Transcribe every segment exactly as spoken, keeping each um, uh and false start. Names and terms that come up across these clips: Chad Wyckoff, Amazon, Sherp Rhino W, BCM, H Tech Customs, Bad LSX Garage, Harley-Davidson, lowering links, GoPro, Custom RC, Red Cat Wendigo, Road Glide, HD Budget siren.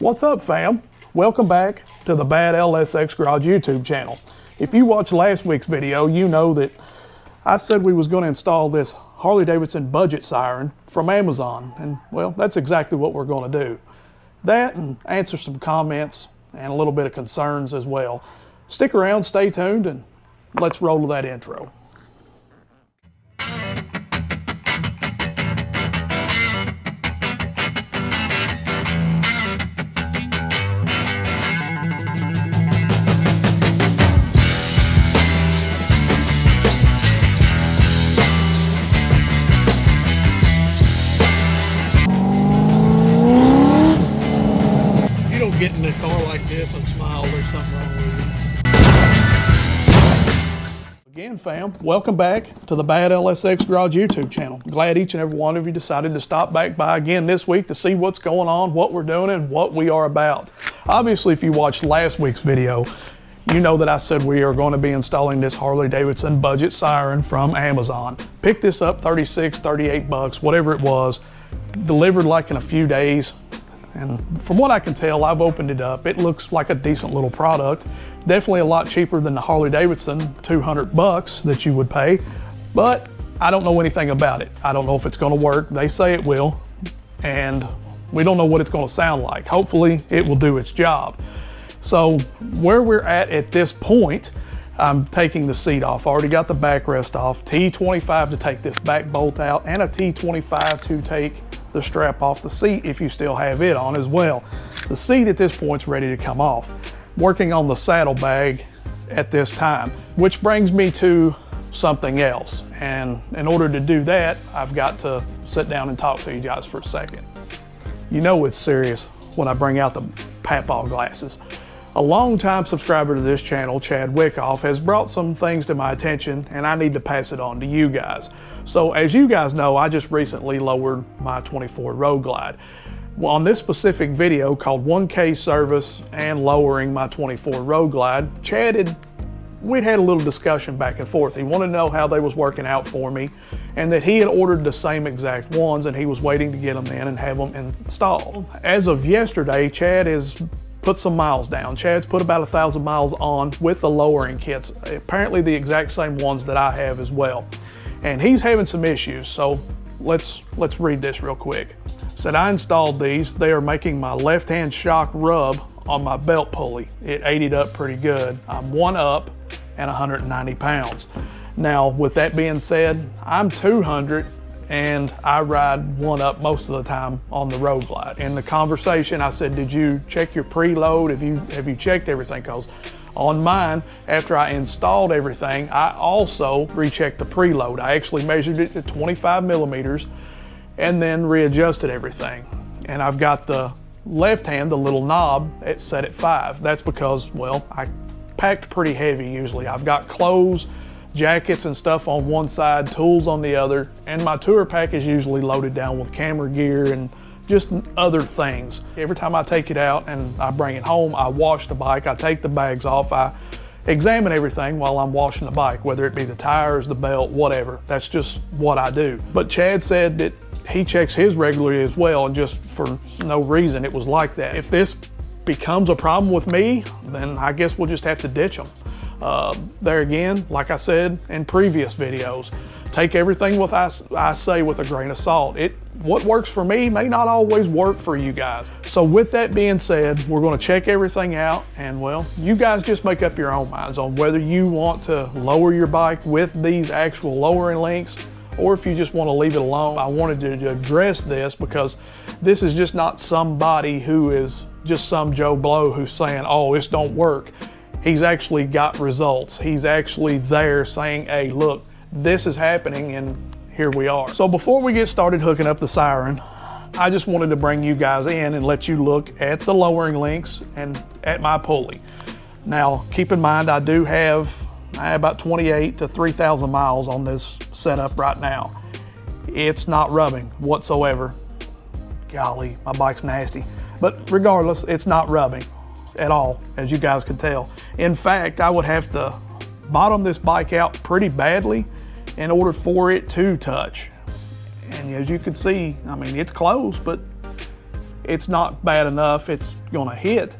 What's up, fam? Welcome back to the Bad L S X Garage YouTube channel. If you watched last week's video, you know that I said we was going to install this Harley-Davidson budget siren from Amazon, and well, that's exactly what we're going to do. That and answer some comments and a little bit of concerns as well. Stick around, stay tuned, and let's roll that intro. Get in a car like this and smile, there's something wrong with you. Again, fam, welcome back to the Bad L S X Garage YouTube channel. Glad each and every one of you decided to stop back by again this week to see what's going on, what we're doing, and what we are about. Obviously, if you watched last week's video, you know that I said we are going to be installing this Harley-Davidson budget siren from Amazon. Picked this up thirty-six, thirty-eight bucks, whatever it was, delivered like in a few days. And from what I can tell, I've opened it up. It looks like a decent little product. Definitely a lot cheaper than the Harley-Davidson two hundred bucks that you would pay, but I don't know anything about it. I don't know if it's gonna work. They say it will, and we don't know what it's gonna sound like. Hopefully it will do its job. So where we're at at this point, I'm taking the seat off. I already got the backrest off. T twenty-five to take this back bolt out, and a T twenty-five to take the strap off the seat if you still have it on as well. The seat at this point's ready to come off. Working on the saddle bag at this time, which brings me to something else. And in order to do that, I've got to sit down and talk to you guys for a second. You know it's serious when I bring out the papaw glasses. A longtime subscriber to this channel, Chad Wyckoff, has brought some things to my attention, and I need to pass it on to you guys. So as you guys know, I just recently lowered my twenty-four Road Glide. Well, on this specific video called one K Service and Lowering My twenty-four Road Glide, Chad had, we'd had a little discussion back and forth. He wanted to know how they was working out for me, and that he had ordered the same exact ones, and he was waiting to get them in and have them installed. As of yesterday, Chad is put some miles down. Chad's put about a thousand miles on with the lowering kits, apparently the exact same ones that I have as well. And he's having some issues, so let's, let's read this real quick. Said, I installed these. They are making my left-hand shock rub on my belt pulley. It ate it up pretty good. I'm one up and one hundred ninety pounds. Now, with that being said, I'm two hundred and I ride one up most of the time on the Road Glide. In the conversation, I said, did you check your preload? Have you, have you checked everything? Because on mine, after I installed everything, I also rechecked the preload. I actually measured it to twenty-five millimeters and then readjusted everything. And I've got the left hand, the little knob, it's set at five. That's because, well, I packed pretty heavy usually. I've got clothes, jackets and stuff on one side, tools on the other, and my tour pack is usually loaded down with camera gear and just other things. Every time I take it out and I bring it home, I wash the bike, I take the bags off, I examine everything while I'm washing the bike, whether it be the tires, the belt, whatever. That's just what I do. But Chad said that he checks his regularly as well, and just for no reason it was like that. If this becomes a problem with me, then I guess we'll just have to ditch them. Uh, there again, like I said in previous videos, take everything with I, I say with a grain of salt. It, what works for me may not always work for you guys. So with that being said, we're gonna check everything out, and well, you guys just make up your own minds on whether you want to lower your bike with these actual lowering links, or if you just wanna leave it alone. I wanted to address this because this is just not somebody who is just some Joe Blow who's saying, oh, this don't work. He's actually got results. He's actually there saying, hey, look, this is happening, and here we are. So before we get started hooking up the siren, I just wanted to bring you guys in and let you look at the lowering links and at my pulley. Now, keep in mind, I do have, I have about twenty-eight to three thousand miles on this setup right now. It's not rubbing whatsoever. Golly, my bike's nasty. But regardless, it's not rubbing at all, as you guys can tell. In fact, I would have to bottom this bike out pretty badly in order for it to touch. And as you can see, I mean, it's close, but it's not bad enough it's gonna hit.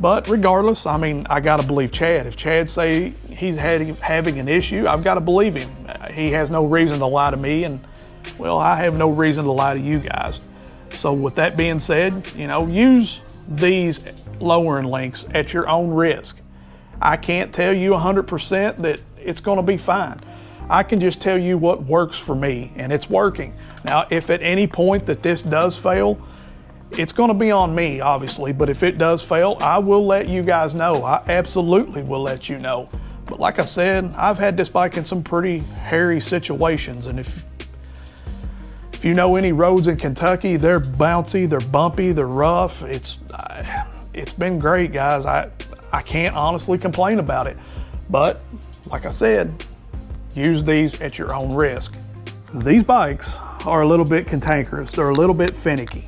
But regardless, I mean, I gotta believe Chad. If Chad say he's had, having an issue, I've gotta believe him. He has no reason to lie to me, and well, I have no reason to lie to you guys. So with that being said, you know, use these lowering links at your own risk. I can't tell you one hundred percent that it's gonna be fine. I can just tell you what works for me, and it's working. Now, if at any point that this does fail, it's gonna be on me, obviously, but if it does fail, I will let you guys know. I absolutely will let you know. But like I said, I've had this bike in some pretty hairy situations, and if, if you know any roads in Kentucky, they're bouncy, they're bumpy, they're rough. It's, it's been great, guys. I, I can't honestly complain about it, but like I said, use these at your own risk. These bikes are a little bit cantankerous. They're a little bit finicky.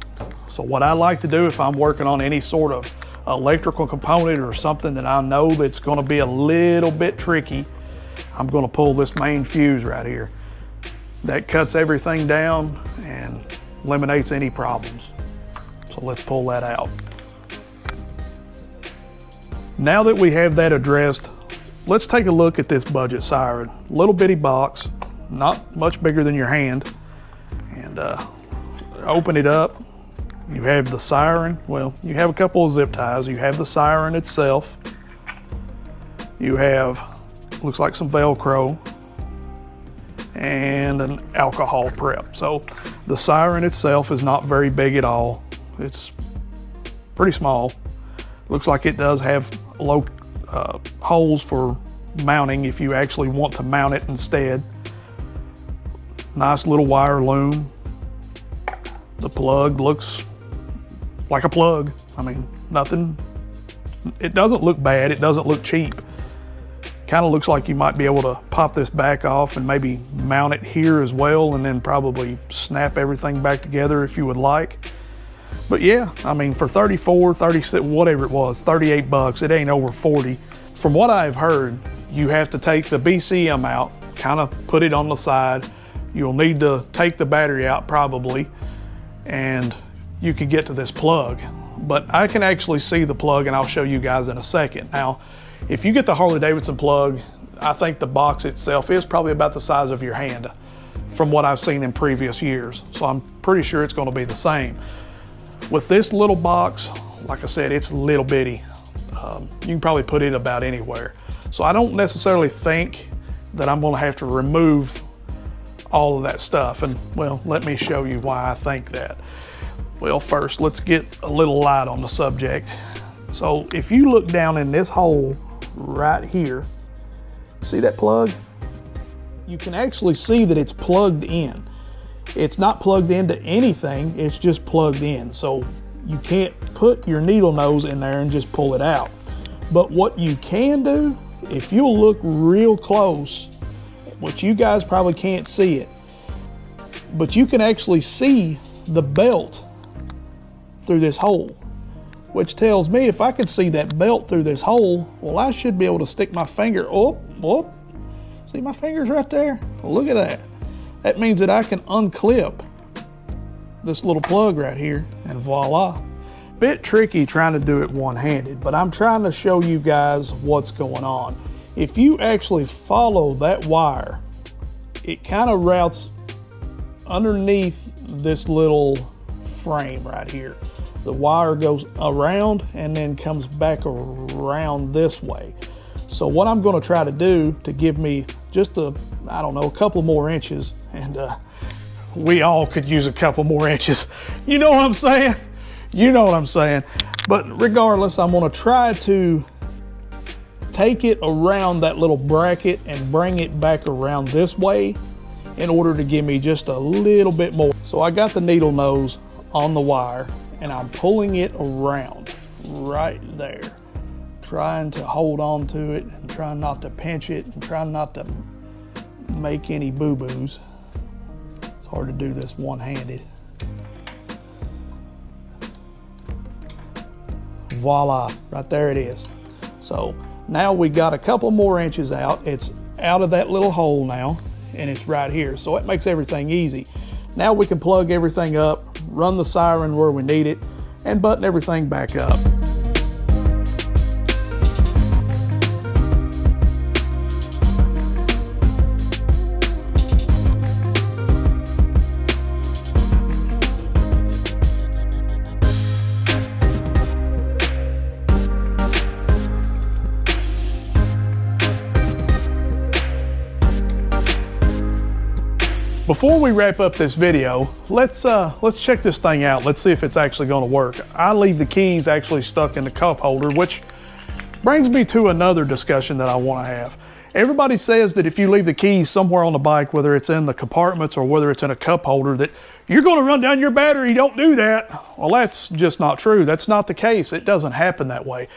So what I like to do if I'm working on any sort of electrical component or something that I know that's gonna be a little bit tricky, I'm gonna pull this main fuse right here. That cuts everything down and eliminates any problems. So let's pull that out. Now that we have that addressed, let's take a look at this budget siren. Little bitty box, not much bigger than your hand. And uh, open it up, you have the siren. Well, you have a couple of zip ties. You have the siren itself. You have, looks like some Velcro and an alcohol prep. So the siren itself is not very big at all. It's pretty small. Looks like it does have low Uh, holes for mounting if you actually want to mount it instead. Nice little wire loom. The plug looks like a plug. I mean, nothing. It doesn't look bad. It doesn't look cheap. Kind of looks like you might be able to pop this back off and maybe mount it here as well, and then probably snap everything back together if you would like. But yeah, I mean, for thirty-four, thirty-six, whatever it was, thirty-eight bucks, it ain't over forty. From what I've heard, you have to take the B C M out, kind of put it on the side. You'll need to take the battery out probably, and you can get to this plug. But I can actually see the plug, and I'll show you guys in a second. Now, if you get the Harley-Davidson plug, I think the box itself is probably about the size of your hand from what I've seen in previous years. So I'm pretty sure it's gonna be the same. With this little box, like I said, it's little bitty. Um, you can probably put it about anywhere. So I don't necessarily think that I'm gonna have to remove all of that stuff. And well, let me show you why I think that. Well, first, let's get a little light on the subject. So if you look down in this hole right here, see that plug? You can actually see that it's plugged in. It's not plugged into anything, it's just plugged in. So you can't put your needle nose in there and just pull it out. But what you can do, if you'll look real close, which you guys probably can't see it, but you can actually see the belt through this hole, which tells me if I can see that belt through this hole, well, I should be able to stick my finger up, up. See my finger's right there? Look at that. That means that I can unclip this little plug right here, and voila. Bit tricky trying to do it one-handed, but I'm trying to show you guys what's going on. If you actually follow that wire, it kind of routes underneath this little frame right here. The wire goes around and then comes back around this way. So what I'm gonna try to do to give me just a, I don't know, a couple more inches, and uh, we all could use a couple more inches. You know what I'm saying? You know what I'm saying. But regardless, I'm gonna try to take it around that little bracket and bring it back around this way in order to give me just a little bit more. So I got the needle nose on the wire, and I'm pulling it around right there, trying to hold on to it and trying not to pinch it and trying not to make any boo-boos. It's hard to do this one-handed. Voila, right there it is. So now we got a couple more inches out. It's out of that little hole now, and it's right here. So it makes everything easy. Now we can plug everything up, run the siren where we need it, and button everything back up. Before we wrap up this video, let's uh, let's check this thing out. Let's see if it's actually gonna work. I leave the keys actually stuck in the cup holder, which brings me to another discussion that I wanna have. Everybody says that if you leave the keys somewhere on the bike, whether it's in the compartments or whether it's in a cup holder, that you're gonna run down your battery, don't do that. Well, that's just not true. That's not the case. It doesn't happen that way.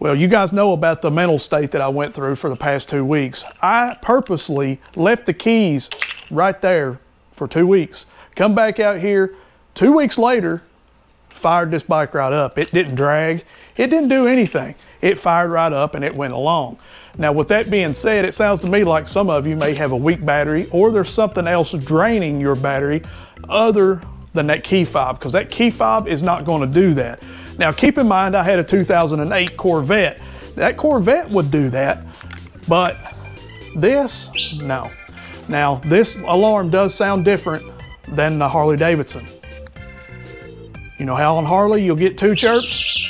Well, you guys know about the mental state that I went through for the past two weeks. I purposely left the keys right there for two weeks. Come back out here, two weeks later, fired this bike right up. It didn't drag, it didn't do anything. It fired right up and it went along. Now, with that being said, it sounds to me like some of you may have a weak battery or there's something else draining your battery other than that key fob, because that key fob is not gonna do that. Now, keep in mind, I had a two thousand eight Corvette. That Corvette would do that, but this, no. Now, this alarm does sound different than the Harley-Davidson. You know how on Harley you'll get two chirps?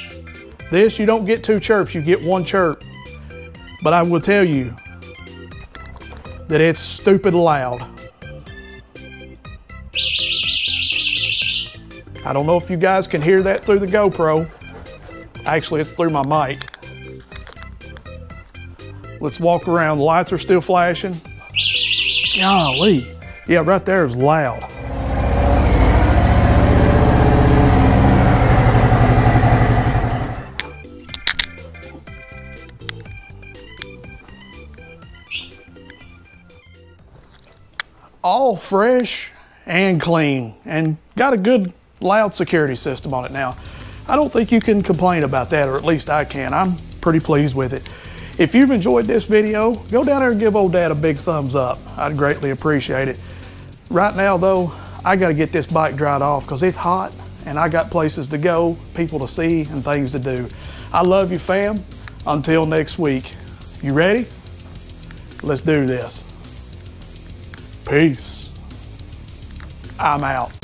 This, you don't get two chirps, you get one chirp. But I will tell you that it's stupid loud. I don't know if you guys can hear that through the GoPro. Actually, it's through my mic. Let's walk around. The lights are still flashing. Golly. Yeah, right there is loud. All fresh and clean, and got a good loud security system on it now. I don't think you can complain about that, or at least I can. I'm pretty pleased with it. If you've enjoyed this video, go down there and give old dad a big thumbs up. I'd greatly appreciate it. Right now though, I gotta get this bike dried off because it's hot and I got places to go, people to see, and things to do. I love you, fam. Until next week. You ready? Let's do this. Peace. I'm out.